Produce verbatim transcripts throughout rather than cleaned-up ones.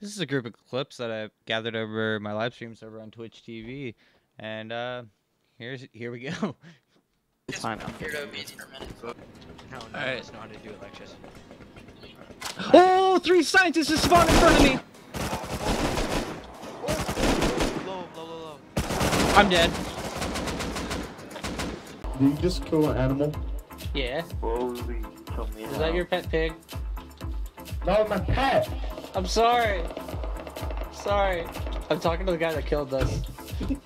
This is a group of clips that I've gathered over my live streams over on Twitch T V, and uh, here's here we go. It's fine. I'm here to beats per minute. No, no, all right. I just know how to do electricity. Oh, three scientists just spawned in front of me. Low, low, low, low. I'm dead. Did you just kill an animal? Yeah. Holy, kill me. Is that your pet pig? No, my pet. I'm sorry. Sorry. I'm talking to the guy that killed us.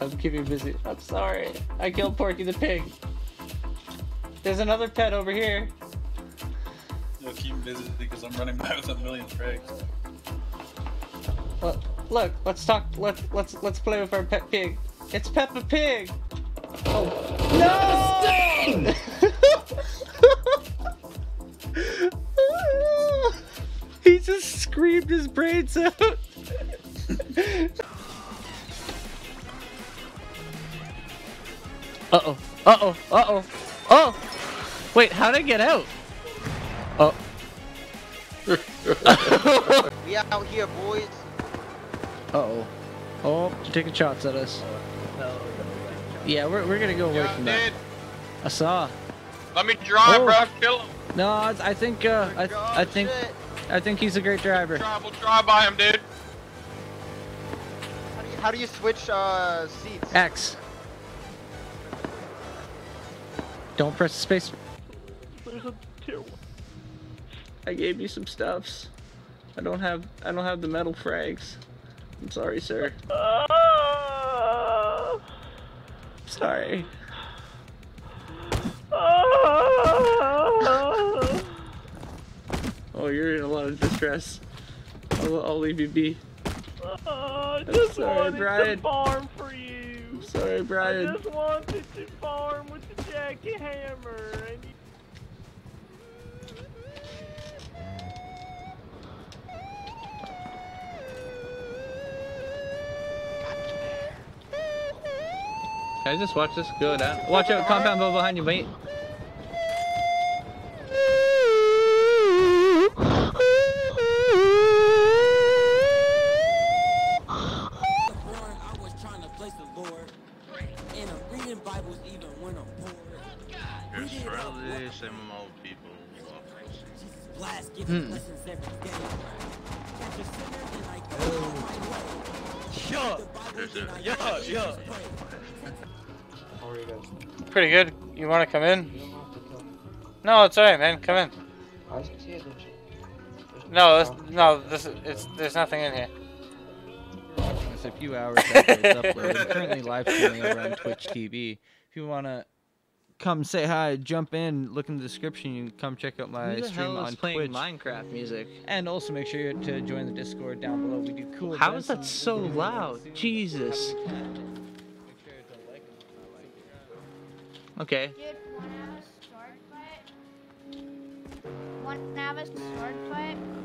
I'm keeping busy. I'm sorry. I killed Porky the pig. There's another pet over here. Yo, keep him busy because I'm running back with a million pigs. Well, look, let's talk. Let's let's let's play with our pet pig. It's Peppa Pig. Oh no! He just screamed his brains out. Uh-oh, uh-oh, uh-oh, oh! Wait, how did I get out? Oh. We out here, boys. Uh-oh. Oh, they're taking shots at us. Yeah, we're, we're gonna go away yeah, from that. I saw. Let me drive, oh. Bro, kill him. No, I, I think, uh, I, God, I think... Shit. I think he's a great driver. We'll drive by him, dude. How do you, how do you switch uh, seats? X. Don't press the space. I gave you some stuffs. I don't have. I don't have the metal frags. I'm sorry, sir. Uh, sorry. Uh, Oh, you're in a lot of distress. I'll, I'll leave you be. Uh, I I'm just sorry, wanted Brian. to farm for you. I'm sorry, Brian. I just wanted to farm with the jackhammer. And you... Guys, just watch this go down. Watch out, compound bow behind you, mate. Hmm. Yo, yo, yo. Pretty good. You want to come in? No, it's alright, man. Come in. No, this, no, this, it's there's nothing in here. It's a few hours after it's uploaded. Currently live streaming over on Twitch T V. If you wanna come say hi, jump in, look in the description, you can come check out my Who the stream hell is on playing Twitch. Minecraft music. And also make sure to join the Discord down below. We do cool How events. Is that so loud? Jesus. Okay. Dude, one hour sword fight. One hour sword fight.